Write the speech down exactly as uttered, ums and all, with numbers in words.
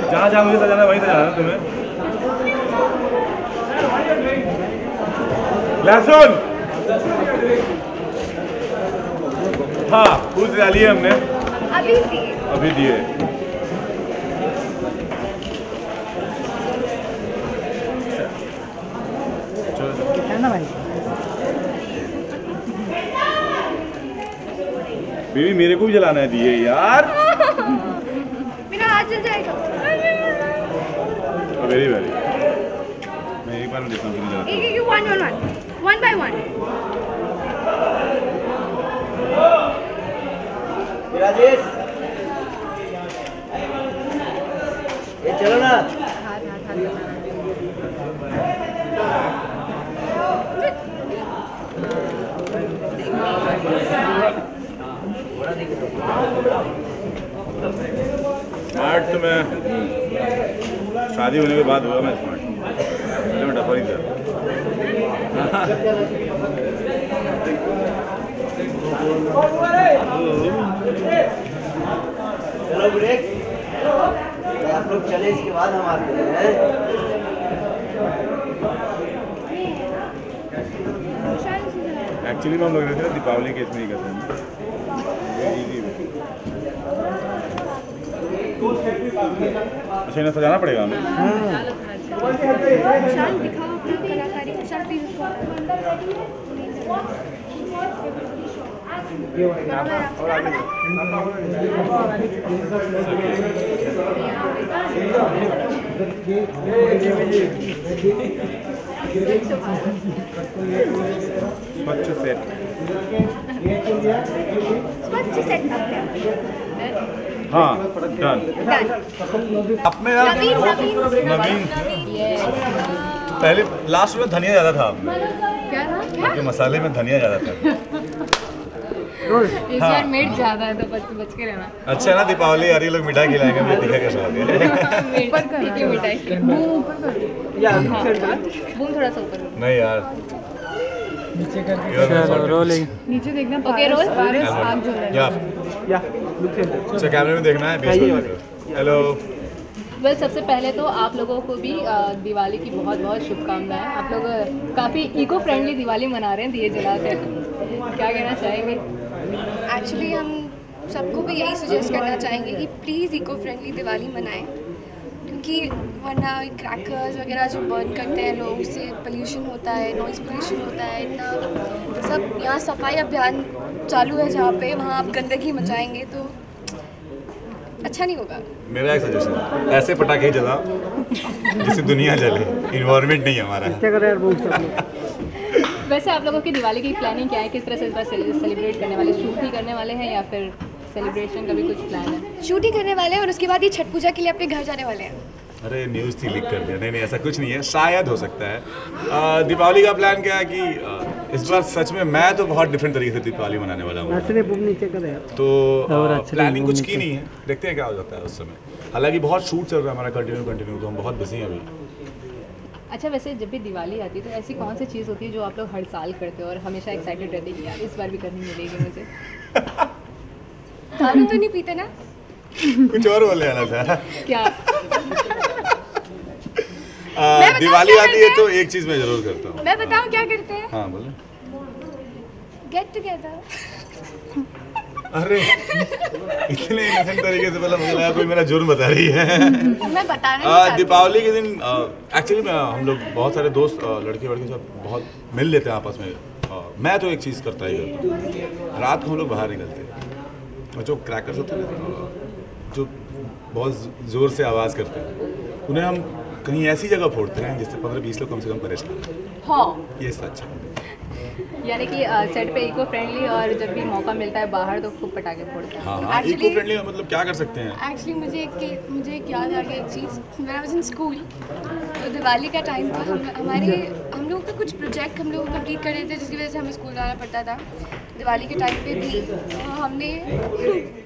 जहाँ जहाँ मुझे सजाना वहीं सजाना तुम्हें। लहसुन हाँ कुछ डाली है हमने अभी दिए अभी दिए बेबी मेरे को भी जलाना है दिए यार मेरा हाथ जल जाएगा। वेरी वेरी मैं एक बार देखता हूँ एक एक one one one one by one Rajesh ये चलो ना स्मार्ट तो मैं शादी होने के बाद हुआ मैं स्मार्ट इसलिए मैं डफर ही था। चलो ब्रेक आप लोग चले इसके बाद हम आते हैं। एक्चुअली हम लोग रहते हैं दीपावली के इसमें ही करते हैं। अच्छा इन्हें सजाना पड़ेगा हमें। शान दिखाओ अपनी कलाकारी शान प्लीज बच्चों सेट बच्चों सेट हाँ डन अपने यार नवीन पहले लास्ट में धनिया ज़्यादा था आपने क्या मसाले में धनिया ज़्यादा था इस बार मिर्च ज़्यादा है तो बच बच के रहना। अच्छा ना दीपावली यार ये लोग मिठाई खिलाएंगे मुझे दिखेगा शायद मिठाई बूम थोड़ा सा ऊपर नहीं यार नीचे करके रोलिंग नीचे देखना ओके रोल आग जो है या अच्छा कैमरे में देखना है। हेलो वेल सबसे पहले तो आप लोगों को भी दिवाली की बहुत बहुत शुभकामनाएं। आप लोग काफ़ी इको फ्रेंडली दिवाली मना रहे हैं दिए जला के क्या कहना चाहेंगे। एक्चुअली हम सबको भी यही सजेस्ट करना चाहेंगे कि प्लीज़ इको फ्रेंडली दिवाली मनाएं क्योंकि वरना क्रैकर्स वगैरह जो बर्न करते हैं लोग उससे पोल्यूशन होता है नॉइज़ पोल्यूशन होता है इतना सब यहाँ सफाई अभियान चालू है जहाँ पे वहाँ आप गंदगी मचाएंगे तो अच्छा नहीं होगा। मेरा एक सजेशन ऐसे पटाखे जला जिससे दुनिया जले इन्वायरमेंट नहीं हमारा वैसे आप लोगों की दिवाली की प्लानिंग क्या है किस तरह से इस बार सेलिब्रेट करने वाले शूट ही करने वाले हैं या फिर सेलिब्रेशन का भी कुछ प्लान है। शूट ही करने वाले हैं और उसके बाद ये छठ पूजा के लिए अपने घर जाने वाले हैं। अरे न्यूज़ थी लीक कर दिया नहीं नहीं ऐसा कुछ नहीं है शायद हो सकता है। दिवाली का प्लान क्या है कि इस बार सच में मैं तो बहुत डिफरेंट तरीके से दिवाली मनाने वाला हूँ तो प्लानिंग कुछ की नहीं है देखते हैं क्या हो जाता है उस समय। हालांकि बहुत शूट चल रहा है हमारा कंटिन्यू कंटिन्यू तो हम बहुत बिजी हैं अभी। अच्छा वैसे जब भी दिवाली आती है तो ऐसी कौन सी चीज़ होती है जो आप लोग हर साल करते हो और हमेशा एक्साइटेड रहते कि यार इस बार भी करनी मिलेगी मुझे। दारू तो नहीं पीते ना कुछ और बोलने वाला था क्या। आ, दिवाली आती है तो एक चीज मैं जरूर करता हूँ। मैं बताऊँ क्या करते हैं। हाँ बोले गेट टुगेदर। अरे इतने इनोसेंट तरीके से बोला मुझे लगा कोई मेरा जुर्म बता रही है। मैं बताना दिवाली के दिन एक्चुअली हम लोग बहुत सारे दोस्त लड़के वड़के सब बहुत मिल लेते हैं आपस में। आ, मैं तो एक चीज़ करता ही करता हूँ रात को हम लोग बाहर निकलते हैं और जो क्रैकर्स होते हैं ना जो बहुत ज़ोर से आवाज़ करते हैं उन्हें हम कहीं ऐसी जगह फोड़ते हैं जिससे पंद्रह बीस लोग कम से कम परेशान। हाँ ये सच है यानी कि सेट पे इको फ्रेंडली और जब भी मौका मिलता है बाहर तो खूब पटाखे फोड़ते हैं। हाँ इको फ्रेंडली मतलब क्या कर सकते हैं। एक्चुअली मुझे एक मुझे एक याद आ गया एक चीज़ मैं वाज इन स्कूल तो दिवाली का टाइम था हम, हमारे हम लोगों का कुछ प्रोजेक्ट हम लोग कम्प्लीट कर रहे थे जिसकी वजह से हमें स्कूल जाना पड़ता था दिवाली के टाइम पर भी हमने